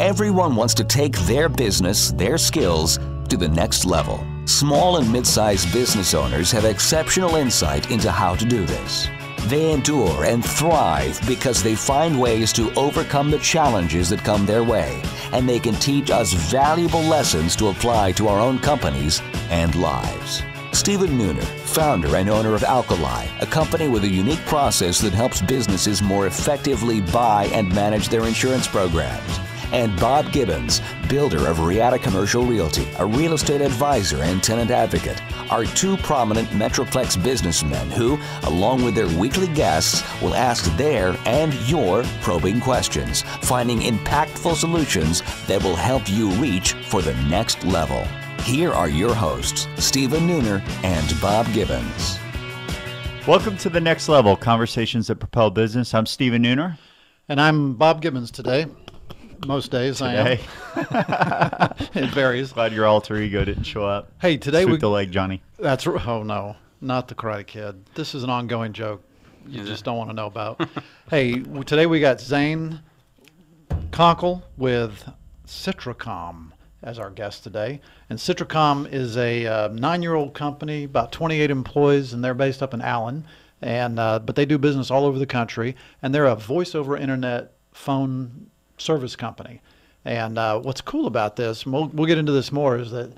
Everyone wants to take their business, their skills, to the next level. Small and mid-sized business owners have exceptional insight into how to do this. They endure and thrive because they find ways to overcome the challenges that come their way, and they can teach us valuable lessons to apply to our own companies and lives. Stephen Nooner, founder and owner of Alkali, a company with a unique process that helps businesses more effectively buy and manage their insurance programs. And Bob Gibbons, builder of Riata Commercial Realty, a real estate advisor and tenant advocate, are two prominent Metroplex businessmen who, along with their weekly guests, will ask their and your probing questions, finding impactful solutions that will help you reach for the next level. Here are your hosts, Stephen Nooner and Bob Gibbons. Welcome to The Next Level, Conversations That Propel Business. I'm Stephen Nooner. And I'm Bob Gibbons today. Most days today. I am. It varies. Glad your alter ego didn't show up. Hey, today we... Sweep the leg, Johnny. That's... Oh, no. Not the Karate Kid. This is an ongoing joke you just don't want to know about. Hey, today we got Zane Conkle with CitraCom as our guest today. And CitraCom is a 9-year-old company, about 28 employees, and they're based up in Allen. And but they do business all over the country. And they're a voice-over internet phone service company. And what's cool about this, and we'll get into this more, is that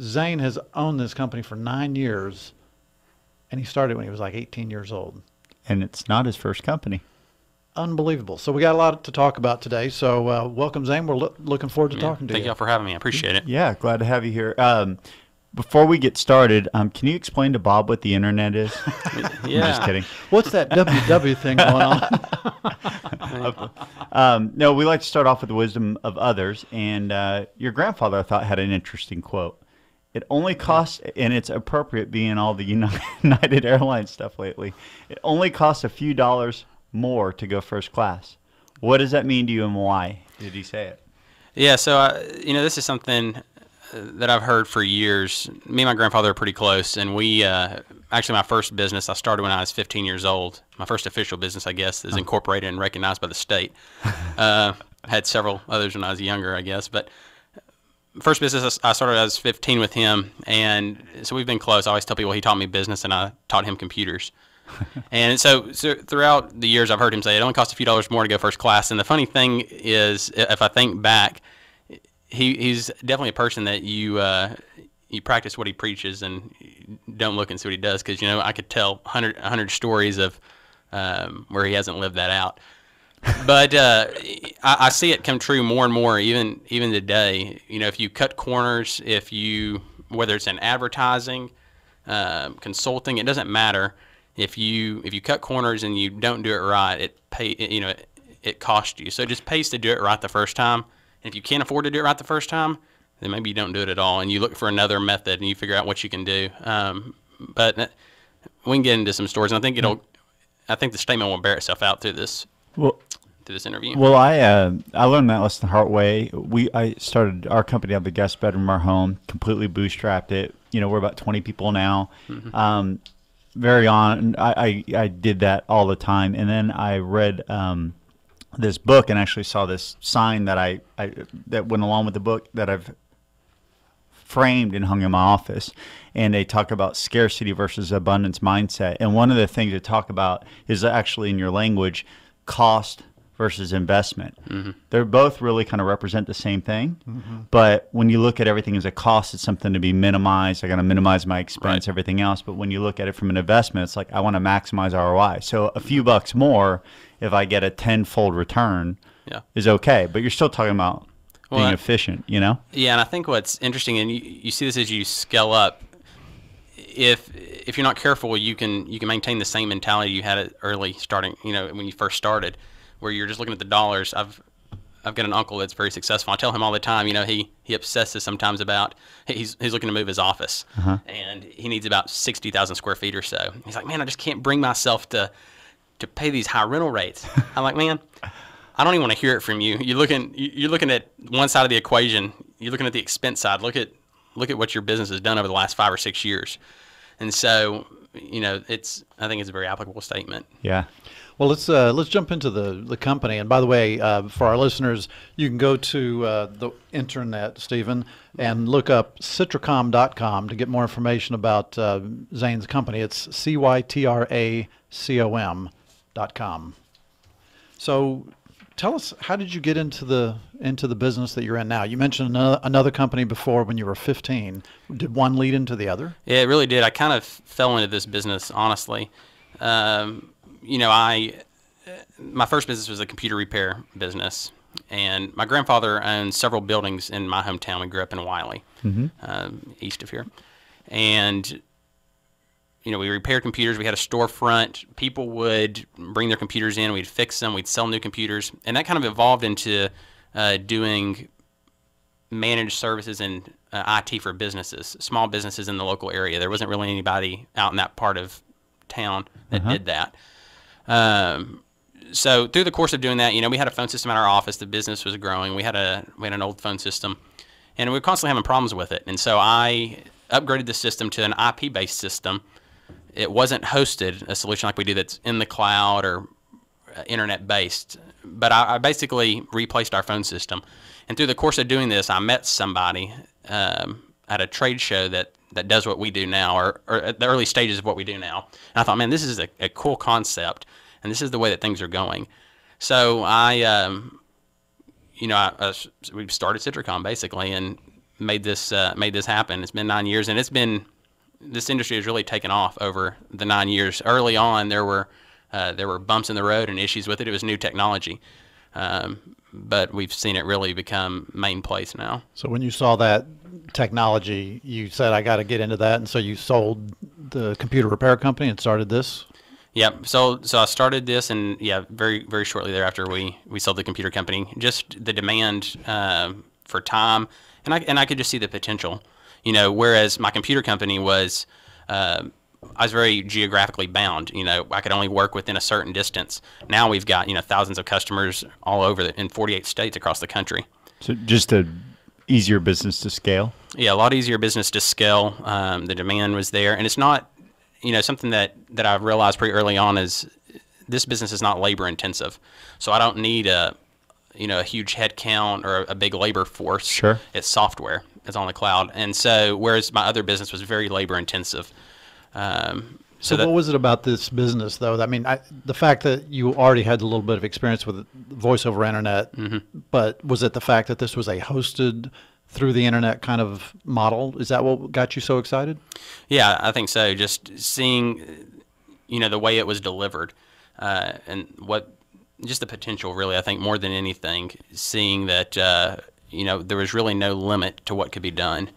Zane has owned this company for 9 years, and he started when he was like 18 years old. And it's not his first company. Unbelievable. So we got a lot to talk about today. So welcome, Zane. We're looking forward to talking to you. Thank you all for having me. I appreciate it. Yeah, glad to have you here. Before we get started, can you explain to Bob what the internet is? Yeah. I'm just kidding. What's that WW thing going on? No, we like to start off with the wisdom of others. And your grandfather, I thought, had an interesting quote. It only costs, and it's appropriate being all the United Airlines stuff lately, it only costs a few dollars more to go first class. What does that mean to you, and why did he say it? Yeah, so, you know, this is something that I've heard for years. Me and my grandfather are pretty close, and we actually, my first business I started when I was 15 years old. My first official business, I guess, is incorporated and recognized by the state. Had several others when I was younger, I guess, but first business I started, I was 15 with him, and so we've been close. I always tell people he taught me business and I taught him computers. And so throughout the years, I've heard him say it only costs a few dollars more to go first class. And the funny thing is, if I think back, He's definitely a person that you practice what he preaches and don't look and see what he does, because, you know, I could tell 100 stories of where he hasn't lived that out. But I see it come true more and more, even today. You know, if you cut corners, if you, whether it's in advertising, consulting, it doesn't matter. If you cut corners and you don't do it right, it costs you. So it just pays to do it right the first time. If you can't afford to do it right the first time, then maybe you don't do it at all, and you look for another method, and you figure out what you can do. But we can get into some stories, and I think I think the statement will bear itself out through this. Well, through this interview. Well, I learned that lesson the hard way. I started our company out of the guest bedroom of our home, completely bootstrapped it. You know, we're about 20 people now. Mm-hmm. I did that all the time, and then I read this book, and actually saw this sign that that went along with the book that I've framed and hung in my office. And they talk about scarcity versus abundance mindset. And one of the things they talk about is actually, in your language, cost versus investment. Mm-hmm. They're both really kind of represent the same thing. Mm-hmm. But when you look at everything as a cost, it's something to be minimized. I got to minimize my expense, right, everything else. But when you look at it from an investment, it's like, I want to maximize ROI. So a few bucks more, if I get a 10-fold return, is okay. But you're still talking about being efficient, you know? Yeah, and I think what's interesting, and you see this as you scale up, if you're not careful, you can maintain the same mentality you had at early starting, you know, when you first started, where you're just looking at the dollars. I've got an uncle that's very successful. I tell him all the time, you know, he obsesses sometimes about, he's looking to move his office, and he needs about 60,000 square feet or so. He's like, man, I just can't bring myself to pay these high rental rates. I'm like, man, I don't even want to hear it from you. You're looking at one side of the equation. You're looking at the expense side. Look at what your business has done over the last 5 or 6 years. And so you know, it's, I think it's a very applicable statement. Yeah. Well, let's jump into the company. And by the way, for our listeners, you can go to the internet, Stephen, and look up CitraCom.com to get more information about Zane's company. It's CytraCom.com. So tell us, how did you get into the business that you're in now? You mentioned another company before when you were 15. Did one lead into the other? Yeah, it really did. I kind of fell into this business, honestly. You know, my first business was a computer repair business, and my grandfather owned several buildings in my hometown. We grew up in Wiley, east of here, and you know, we repaired computers. We had a storefront. People would bring their computers in. We'd fix them. We'd sell new computers. And that kind of evolved into doing managed services and IT for businesses, small businesses in the local area. There wasn't really anybody out in that part of town that did that. So through the course of doing that, you know, we had a phone system at our office. The business was growing. We had an old phone system, and we were constantly having problems with it. And so I upgraded the system to an IP-based system. It wasn't hosted, a solution like we do that's in the cloud or internet-based, but I basically replaced our phone system. And through the course of doing this, I met somebody at a trade show that does what we do now, or at the early stages of what we do now. And I thought, man, this is a cool concept, and this is the way that things are going. So we started CitraCom basically, and made this happen. It's been 9 years, and this industry has really taken off over the 9 years. Early on, there were bumps in the road and issues with it. It was new technology, but we've seen it really become main place now. So when you saw that technology, you said, I got to get into that, and so you sold the computer repair company and started this? Yep. So I started this, and yeah, very, very shortly thereafter, we sold the computer company. Just the demand for time. And I could just see the potential, you know, whereas my computer company was, I was very geographically bound. You know, I could only work within a certain distance. Now we've got, you know, thousands of customers all over in 48 states across the country. So just an easier business to scale? Yeah, a lot easier business to scale. The demand was there. And it's not, you know, something that I've realized pretty early on is this business is not labor intensive. So I don't need a huge headcount or a big labor force. Sure. It's software. It's on the cloud. And so, whereas my other business was very labor intensive. So what was it about this business, though? I mean, the fact that you already had a little bit of experience with voice over internet, but was it the fact that this was a hosted through the internet kind of model? Is that what got you so excited? Yeah, I think so. Just seeing, you know, the way it was delivered and what, just the potential, really, I think, more than anything, seeing that, you know, there was really no limit to what could be done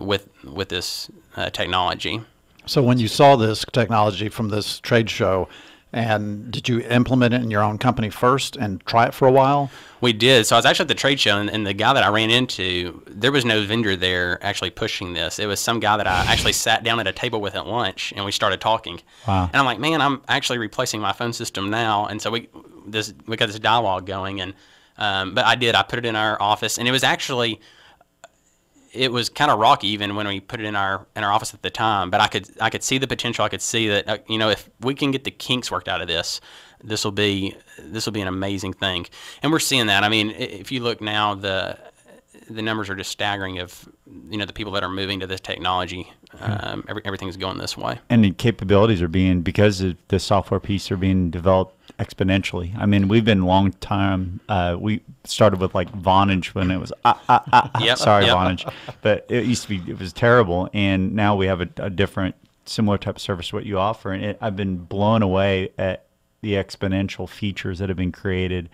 with this technology. So when you saw this technology from this trade show, and did you implement it in your own company first and try it for a while? We did. So I was actually at the trade show, and the guy that I ran into, there was no vendor there actually pushing this. It was some guy that I actually sat down at a table with at lunch, and we started talking. Wow. And I'm like, man, I'm actually replacing my phone system now. And so we got this dialogue going. And but I put it in our office, and it was kind of rocky even when we put it in our office at the time, but I could see the potential. I could see that, you know, if we can get the kinks worked out of this will be an amazing thing. And we're seeing that. I mean, if you look now, the numbers are just staggering of, you know, the people that are moving to this technology. Everything's going this way. And the capabilities are because of the software piece, are being developed exponentially. I mean, we've been long time. We started with like Vonage when it was Vonage, but it used to be, it was terrible, and now we have a different, similar type of service what you offer, and I've been blown away at the exponential features that have been created,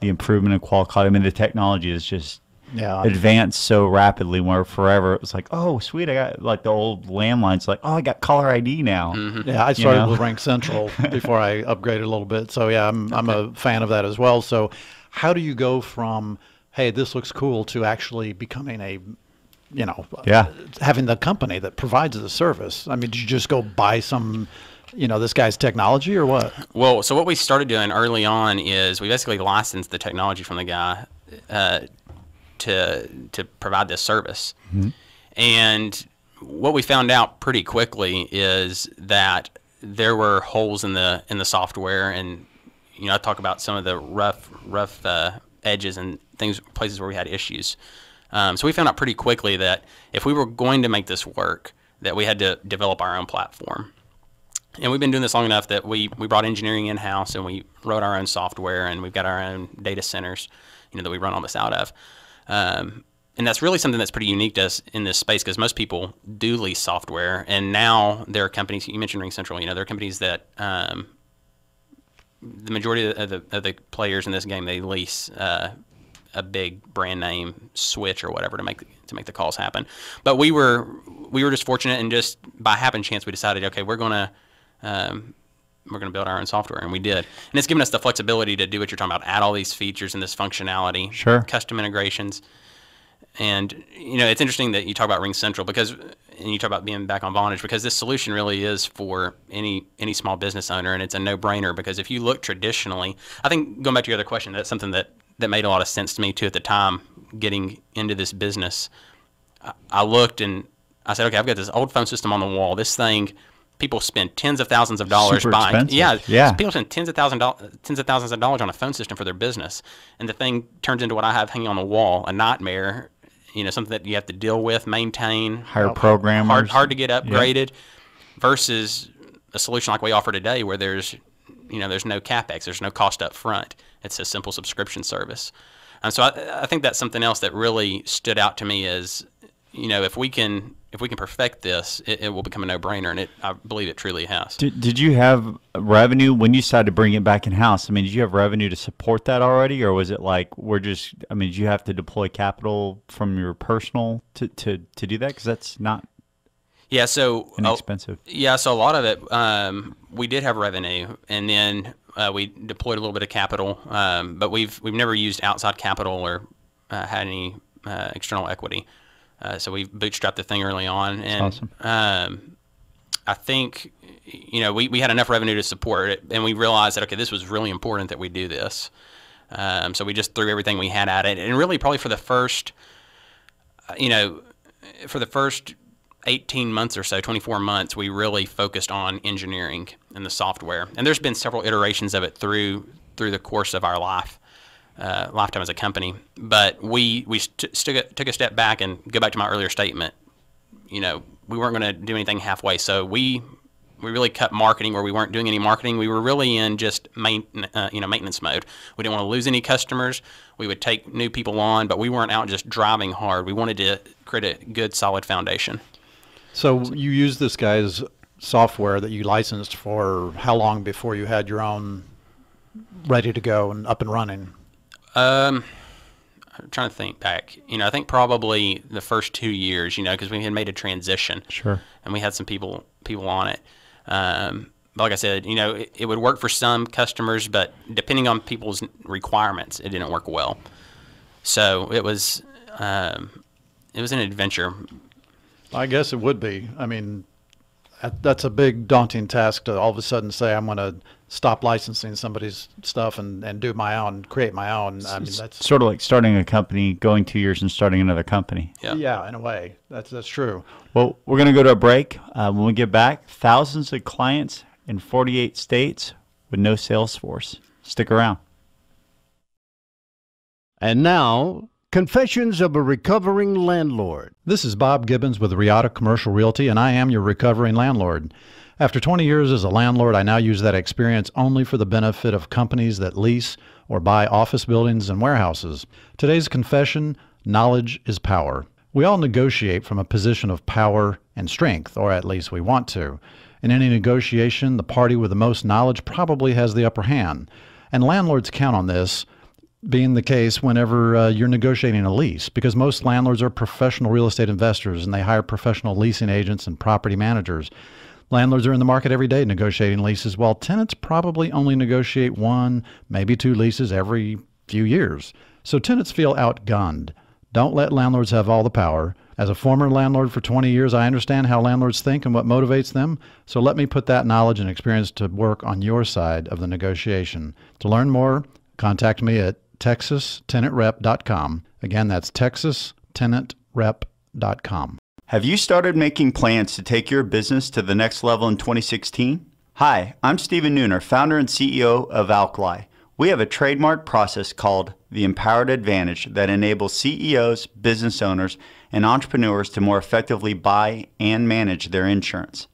the improvement in quality. I mean, the technology is just advanced so rapidly, where forever it was like, oh sweet, I got, like, the old landlines, like, oh, I got caller ID now. Yeah, I started with RingCentral before I upgraded a little bit. So yeah, I'm a fan of that as well. So how do you go from, hey, this looks cool, to actually becoming a, you know, having the company that provides the service? I mean, did you just go buy some, you know, this guy's technology, or what? Well, so what we started doing early on is we basically licensed the technology from the guy to provide this service. And what we found out pretty quickly is that there were holes in the software, and you know, I talk about some of the rough edges and things, places where we had issues. So we found out pretty quickly that if we were going to make this work, that we had to develop our own platform. And we've been doing this long enough that we brought engineering in-house, and we wrote our own software, and we've got our own data centers, you know, that we run all this out of. And that's really something that's pretty unique to us in this space, because most people do lease software. And now there are companies, you mentioned RingCentral, you know, there are companies that the majority of the players in this game, they lease a big brand name switch or whatever to make the calls happen. But we were just fortunate, and just by happen chance, we decided, okay, we're gonna build our own software, and we did. And it's given us the flexibility to do what you're talking about, add all these features and this functionality, sure, custom integrations. And you know, it's interesting that you talk about RingCentral, because, and you talk about being back on Vonage, because this solution really is for any small business owner, and it's a no-brainer, because if you look traditionally, I think going back to your other question, that's something that made a lot of sense to me too at the time getting into this business. I looked and I said, okay, I've got this old phone system on the wall. This thing, people spend tens of thousands of dollars buying. Yeah, yeah. People spend tens of thousands of dollars on a phone system for their business, and the thing turns into what I have hanging on the wall, a nightmare. You know, something that you have to deal with, maintain, hire programmers, hard to get upgraded, yeah, versus a solution like we offer today, where there's, you know, there's no CapEx, there's no cost up front. It's a simple subscription service. And so I think that's something else that really stood out to me is, you know, if we can perfect this, it will become a no-brainer, and I believe it truly has. Did you have revenue when you decided to bring it back in-house? I mean, did you have revenue to support that already, or was it like I mean, did you have to deploy capital from your personal to do that? Because that's not, yeah, so inexpensive. Yeah, so a lot of it, we did have revenue, and then we deployed a little bit of capital, but we've never used outside capital or had any external equity. So we bootstrapped the thing early on, and awesome. I think, you know, we had enough revenue to support it, and we realized that, okay, this was really important that we do this. So we just threw everything we had at it, and really probably for the first, you know, for the first 18 months or so, 24 months, we really focused on engineering and the software. And there's been several iterations of it through the course of our life. Lifetime as a company, but we took a step back, and go back to my earlier statement. You know, we weren't going to do anything halfway, so we really cut marketing, or we weren't doing any marketing. We were really in just maintenance mode. We didn't want to lose any customers. We would take new people on, but we weren't out just driving hard. We wanted to create a good, solid foundation. So you used this guy's software that you licensed for how long before you had your own ready to go and up and running? I'm trying to think back, you know, I think probably the first 2 years, you know, cause we had made a transition, sure, and we had some people on it. But like I said, you know, it would work for some customers, but depending on people's requirements, it didn't work well. So it was an adventure. I guess it would be. I mean, that's a big daunting task to all of a sudden say, I'm going to stop licensing somebody's stuff and do my own, create my own. I mean, that's sort of like starting a company, going 2 years and starting another company. Yeah, yeah, in a way, that's true. Well, we're going to go to a break. When we get back, thousands of clients in 48 states with no sales force. Stick around. And now, Confessions of a Recovering Landlord. This is Bob Gibbons with Riata Commercial Realty, and I am your recovering landlord. After 20 years as a landlord, I now use that experience only for the benefit of companies that lease or buy office buildings and warehouses. Today's confession, knowledge is power. We all negotiate from a position of power and strength, or at least we want to. In any negotiation, the party with the most knowledge probably has the upper hand, and landlords count on this being the case whenever you're negotiating a lease, because most landlords are professional real estate investors, and they hire professional leasing agents and property managers. Landlords are in the market every day negotiating leases, while tenants probably only negotiate one, maybe two leases every few years. So tenants feel outgunned. Don't let landlords have all the power. As a former landlord for 20 years, I understand how landlords think and what motivates them. So let me put that knowledge and experience to work on your side of the negotiation. To learn more, contact me at TexasTenantRep.com. Again, that's TexasTenantRep.com. Have you started making plans to take your business to the next level in 2016? Hi, I'm Stephen Nooner, founder and CEO of Alkali. We have a trademark process called the Empowered Advantage that enables CEOs, business owners, and entrepreneurs to more effectively buy and manage their insurance.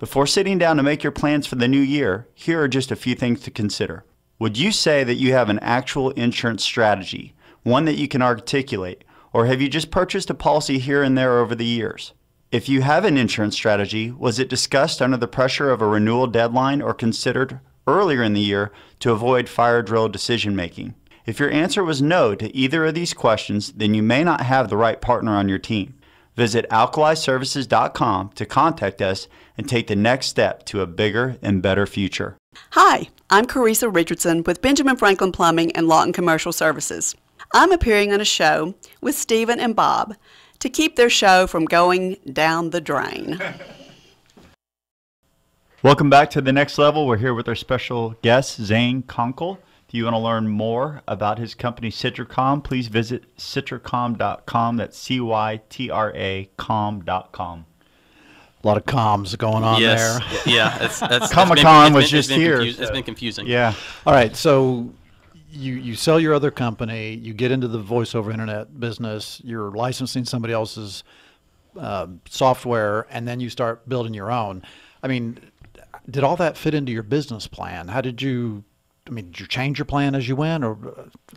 Before sitting down to make your plans for the new year, here are just a few things to consider. Would you say that you have an actual insurance strategy, one that you can articulate, or have you just purchased a policy here and there over the years? If you have an insurance strategy, was it discussed under the pressure of a renewal deadline or considered earlier in the year to avoid fire drill decision making? If your answer was no to either of these questions, then you may not have the right partner on your team. Visit alkaliservices.com to contact us and take the next step to a bigger and better future. Hi, I'm Carissa Richardson with Benjamin Franklin Plumbing and Lawton Commercial Services. I'm appearing on a show with Stephen and Bob to keep their show from going down the drain. Welcome back to The Next Level. We're here with our special guest, Zane Conkle. If you want to learn more about his company, CitraCom, please visit CitraCom.com. That's C-Y-T-R-A-com.com. A lot of comms going on there. Yeah. Comic-Con was just here. It's been confusing. Yeah. All right. So you sell your other company, you get into the voice over internet business, you're licensing somebody else's software, and then you start building your own. I mean, did all that fit into your business plan? How did you, I mean, did you change your plan as you went, or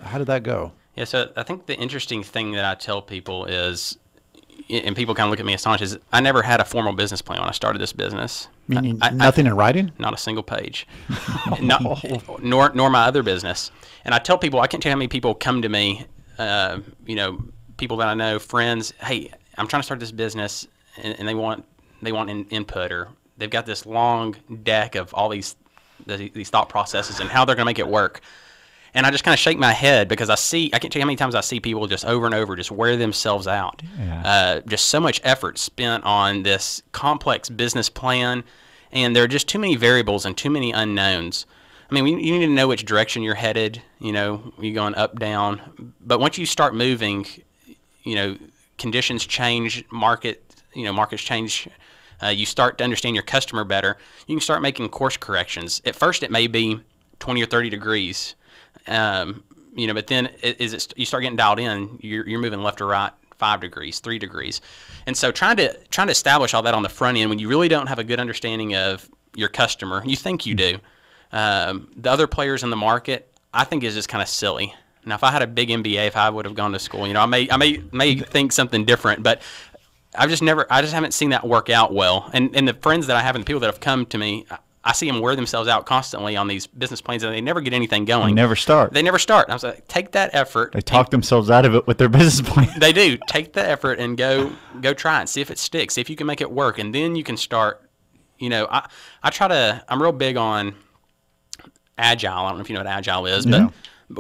how did that go? Yeah, so I think the interesting thing that I tell people is, and people kind of look at me astonished, is I never had a formal business plan when I started this business. Meaning nothing in writing? Not a single page. nor my other business. And I tell people, I can't tell you how many people come to me, you know, people that I know, friends, hey, I'm trying to start this business, and they want input, or they've got this long deck of all these thought processes and how they're going to make it work. And I just kind of shake my head because I can't tell you how many times I see people just over and over just wear themselves out. Yeah. Just so much effort spent on this complex business plan, and there are just too many variables and too many unknowns. I mean, you need to know which direction you're headed, you know, you're going up, down. But once you start moving, you know, conditions change, markets change. You start to understand your customer better. You can start making course corrections. At first, it may be 20 or 30 degrees. You know, but then you start getting dialed in, you're moving left or right 5 degrees, 3 degrees. And so trying to establish all that on the front end when you really don't have a good understanding of your customer, you think you do. The other players in the market, I think, is just kind of silly. Now, if I had a big MBA, if I would have gone to school, you know, I may think something different, but I just haven't seen that work out well. And the friends that I have and the people that have come to me, I see them wear themselves out constantly on these business plans, and they never get anything going. They never start. They never start. I was like, take that effort. They talk themselves out of it with their business plan. They do. Take the effort and go try it. See if it sticks. See if you can make it work, and then you can start. You know, I'm real big on agile. I don't know if you know what agile is, but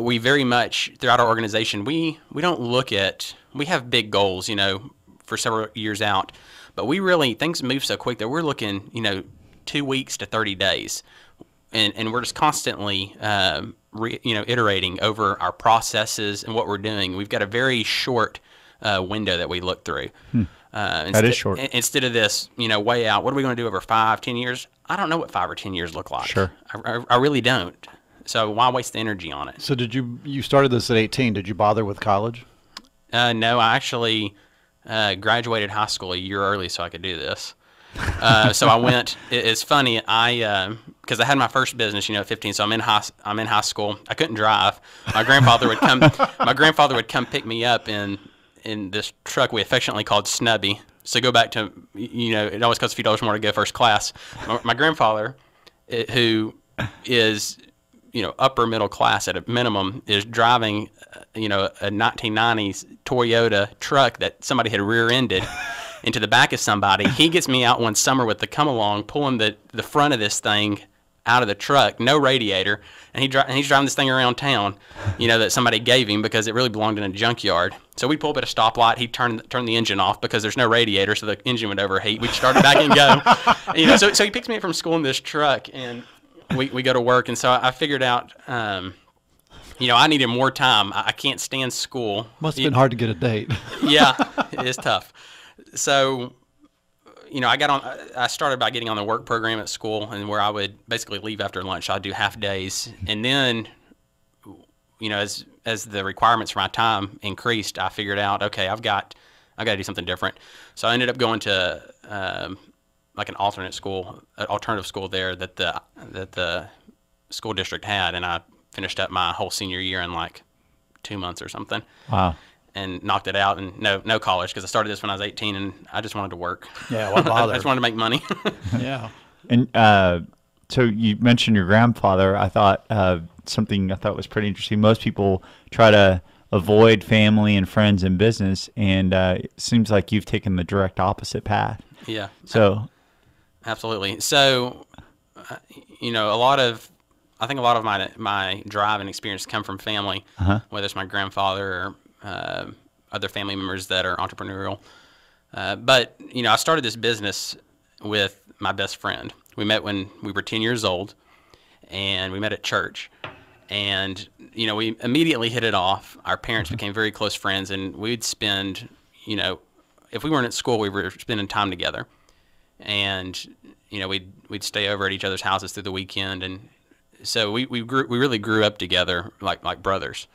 we very much throughout our organization we don't look at, we have big goals, you know, for several years out, but we really, things move so quick that we're looking, you know, 2 weeks to 30 days. And we're just constantly, you know, iterating over our processes and what we're doing. We've got a very short window that we look through. That is short. Instead of this, you know, way out, what are we going to do over 5, 10 years? I don't know what 5 or 10 years look like. Sure. I really don't. So why waste the energy on it? So did you started this at 18. Did you bother with college? No, I actually graduated high school a year early so I could do this. So I went. It's funny. Because I had my first business, you know, at 15. So I'm in high school. I couldn't drive. My grandfather would come. My grandfather would come pick me up in this truck we affectionately called Snubby. So go back to, you know, it always costs a few dollars more to go first class. My grandfather, who is, you know, upper middle class at a minimum, is driving, you know, a 1990s Toyota truck that somebody had rear-ended into the back of somebody. He gets me out one summer with the come-along, pulling the front of this thing out of the truck, no radiator, and he's driving this thing around town, you know, that somebody gave him because it really belonged in a junkyard. So we'd pull up at a stoplight, he'd turn the engine off because there's no radiator, so the engine would overheat. We'd start it back and go. You know, so he picks me up from school in this truck, and we go to work. And so I figured out, you know, I needed more time. I can't stand school. Must have been hard to get a date. Yeah, it is tough. So you know, I started by getting on the work program at school, and where I would basically leave after lunch. I'd do half days. And then, you know, as the requirements for my time increased, I figured out, okay, I've got to do something different. So I ended up going to like an alternative school there that the school district had, and I finished up my whole senior year in like 2 months or something. Wow. And knocked it out, and no college, because I started this when I was 18, and I just wanted to work. Yeah, why bother? I just wanted to make money. Yeah. And so you mentioned your grandfather. I thought something I thought was pretty interesting. Most people try to avoid family and friends and business, and it seems like you've taken the direct opposite path. Yeah. So. Absolutely. So, you know, I think a lot of my drive and experience come from family, whether it's my grandfather or other family members that are entrepreneurial. But, you know, I started this business with my best friend. We met when we were 10 years old, and we met at church. And, you know, we immediately hit it off. Our parents became very close friends, and we'd spend, you know, if we weren't at school, we were spending time together. And, you know, we'd stay over at each other's houses through the weekend. And so we really grew up together like brothers.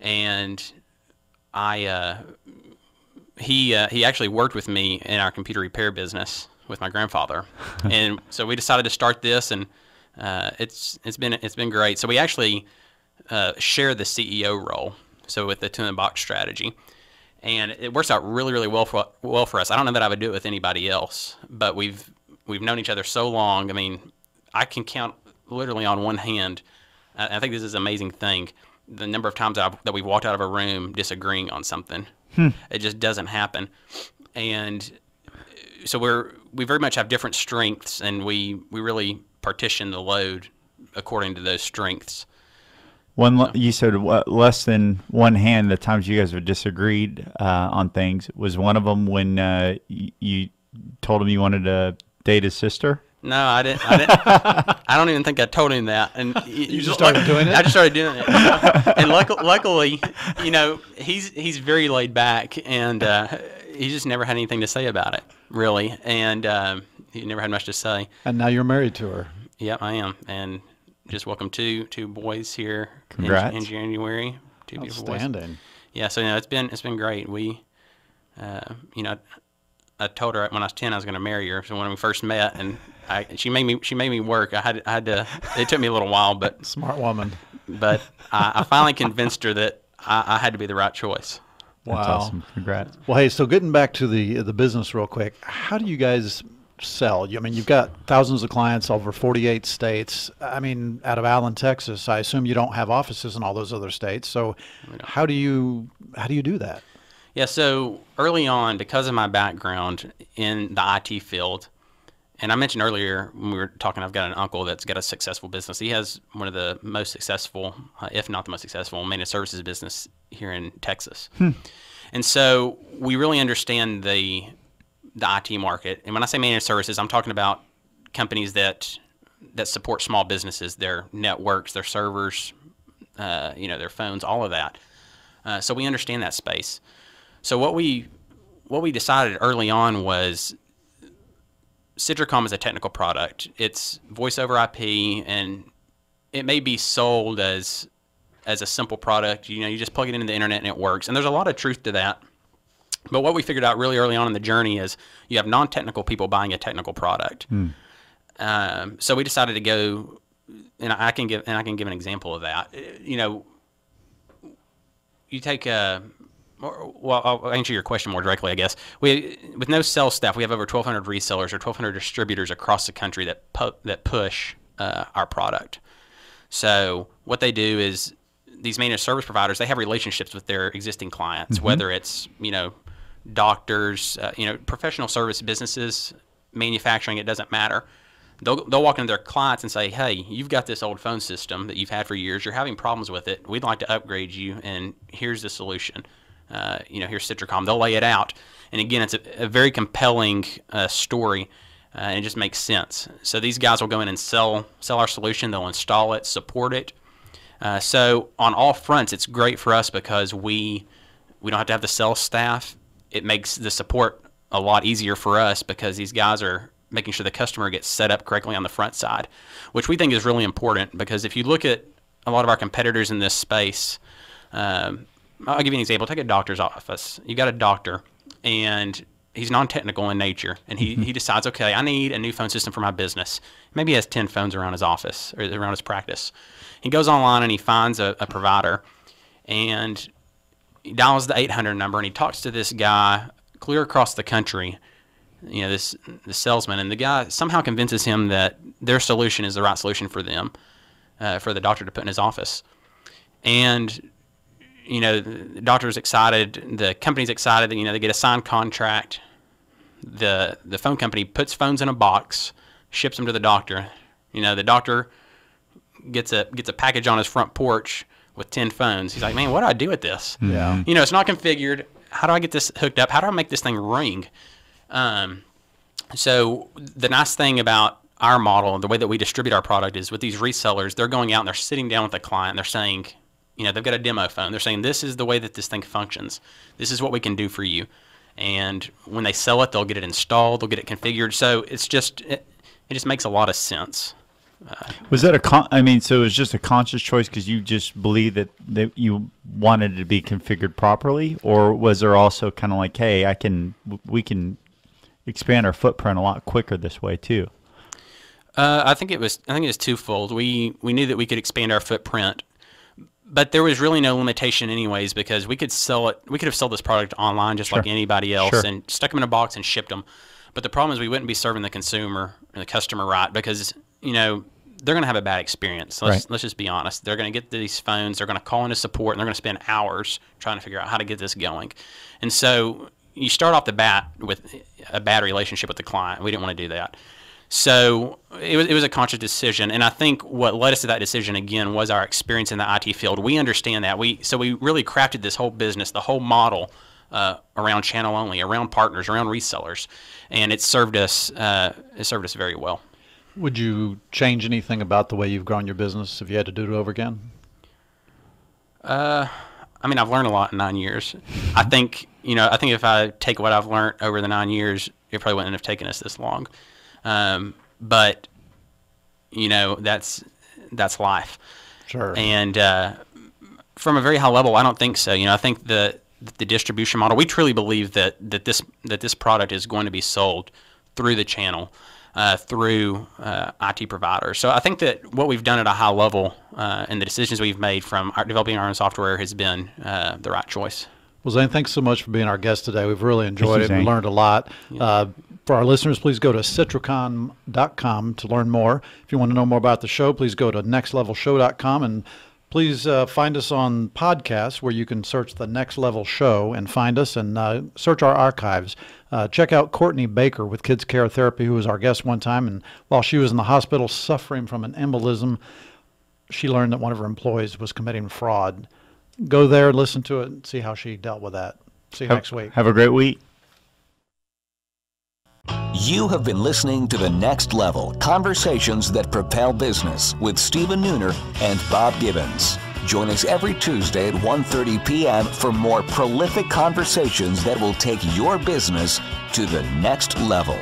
And he actually worked with me in our computer repair business with my grandfather, and so we decided to start this, and it's been great. So we actually share the CEO role, so with the two-in-a-box strategy, and it works out really well for us. I don't know that I would do it with anybody else, but we've known each other so long. I mean, I can count literally on one hand. I think this is an amazing thing. The number of times that we've walked out of a room disagreeing on something. It just doesn't happen. And so we very much have different strengths, and we really partition the load according to those strengths. You said less than one hand the times you guys have disagreed on things. Was one of them when you told him you wanted to date his sister? No, I didn't. I don't even think I told him that. And you just started doing it? I just started doing it. And luckily, you know, he's very laid back, and he just never had anything to say about it, really. And he never had much to say. And now you're married to her. Yeah, I am. And just welcome two boys here. Congrats. In January. Two beautiful boys. Outstanding. Yeah, so, you know, it's been great. We, you know, I told her when I was 10 I was going to marry her. So when we first met, and she made me work. I had to. It took me a little while, but smart woman. But I finally convinced her that I had to be the right choice. Wow, that's awesome. Congrats. Well, hey, so getting back to the business real quick, how do you guys sell? I mean, you've got thousands of clients over 48 states. I mean, out of Allen, Texas, I assume you don't have offices in all those other states. So how do you do that? Yeah, so early on, because of my background in the IT field, and I mentioned earlier when we were talking, I've got an uncle that's got a successful business. He has one of the most successful, if not the most successful, managed services business here in Texas. And so we really understand the IT market. And when I say managed services, I'm talking about companies that support small businesses, their networks, their servers, you know, their phones, all of that. So we understand that space. So what we decided early on was CitraCom is a technical product. It's voice over IP, and it may be sold as a simple product. You know, you just plug it into the internet and it works. And there's a lot of truth to that. But what we figured out really early on in the journey is you have non-technical people buying a technical product. So we decided to go, and I can give an example of that. You know, you take a. Well, I'll answer your question more directly, I guess. With no sales staff, we have over 1,200 resellers or 1,200 distributors across the country that push our product. So what they do is these managed service providers, they have relationships with their existing clients, whether it's, you know, doctors, you know, professional service businesses, manufacturing, it doesn't matter. They'll walk into their clients and say, hey, you've got this old phone system that you've had for years. You're having problems with it. We'd like to upgrade you, and here's the solution. You know, here's CitraCom. They'll lay it out, and again, it's a very compelling story, and it just makes sense. So these guys will go in and sell our solution. They'll install it, support it. So on all fronts, it's great for us because we don't have to have the sales staff. It makes the support a lot easier for us because these guys are making sure the customer gets set up correctly on the front side, which we think is really important, because if you look at a lot of our competitors in this space, I'll give you an example. Take a doctor's office. You got a doctor, and he's non-technical in nature, and he decides, okay, I need a new phone system for my business. Maybe he has 10 phones around his office or around his practice. He goes online and he finds a provider, and he dials the 800 number, and he talks to this guy clear across the country, you know, this salesman, and the guy somehow convinces him that their solution is the right solution for them, for the doctor to put in his office. And you know, the doctor's excited, the company's excited, that, you know, they get a signed contract. The phone company puts phones in a box, ships them to the doctor. You know, the doctor gets a package on his front porch with 10 phones. He's like, man, what do I do with this? Yeah. You know, it's not configured. How do I get this hooked up? How do I make this thing ring? So the nice thing about our model, the way that we distribute our product, is with these resellers, they're going out and they're sitting down with the client. They're saying, you know, they've got a demo phone. They're saying, this is the way that this thing functions. This is what we can do for you. And when they sell it, they'll get it installed. They'll get it configured. So it's just, it just makes a lot of sense. Was that so it was just a conscious choice because you just believe that you wanted it to be configured properly? Or was there also kind of like, hey, we can expand our footprint a lot quicker this way too? I think it was twofold. We knew that we could expand our footprint, but there was really no limitation anyways, because we could sell it. We could have sold this product online just like anybody else and stuck them in a box and shipped them. But the problem is we wouldn't be serving the consumer and the customer right, because, you know, they're going to have a bad experience. Let's just be honest. They're going to get these phones. They're going to call into support, and they're going to spend hours trying to figure out how to get this going. And so you start off the bat with a bad relationship with the client. We didn't want to do that. So it was a conscious decision, and I think what led us to that decision, again, was our experience in the IT field. We understand that. So we really crafted this whole business, the whole model, around channel only, around partners, around resellers, and it served us very well. Would you change anything about the way you've grown your business if you had to do it over again? I mean, I've learned a lot in 9 years. I think if I take what I've learned over the 9 years, it probably wouldn't have taken us this long. But you know, that's life. Sure. And, from a very high level, I don't think so. You know, I think the distribution model, we truly believe that this product is going to be sold through the channel, through IT providers. So I think that what we've done at a high level, and the decisions we've made from developing our own software has been, the right choice. Well, Zane, thanks so much for being our guest today. We've really enjoyed it. We learned a lot. Yeah. For our listeners, please go to CitraCom.com to learn more. If you want to know more about the show, please go to nextlevelshow.com, and please find us on podcasts, where you can search The Next Level Show and find us, and search our archives. Check out Courtney Baker with Kids Care Therapy, who was our guest one time, and while she was in the hospital suffering from an embolism, she learned that one of her employees was committing fraud. Go there, listen to it, and see how she dealt with that. See you next week. Have a great week. You have been listening to The Next Level, Conversations That Propel Business, with Stephen Nooner and Bob Gibbons. Join us every Tuesday at 1:30 p.m. for more prolific conversations that will take your business to the next level.